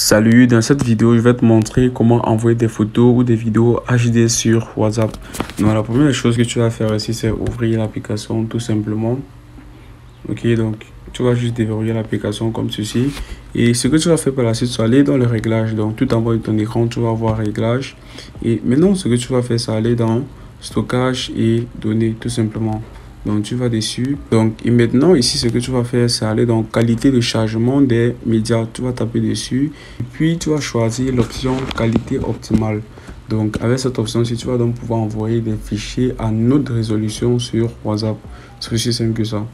Salut, dans cette vidéo, je vais te montrer comment envoyer des photos ou des vidéos HD sur WhatsApp. Donc, la première chose que tu vas faire ici, c'est ouvrir l'application tout simplement. Ok, donc tu vas juste déverrouiller l'application comme ceci. Et ce que tu vas faire par la suite, c'est aller dans les réglages. Donc, tout en bas de ton écran, tu vas voir réglages. Et maintenant, ce que tu vas faire, c'est aller dans stockage et données tout simplement. Donc, tu vas dessus. Donc, et maintenant, ici, ce que tu vas faire, c'est aller dans qualité de chargement des médias. Tu vas taper dessus. Et puis, tu vas choisir l'option qualité optimale. Donc, avec cette option-ci, tu vas donc pouvoir envoyer des fichiers à haute résolution sur WhatsApp. C'est aussi simple que ça.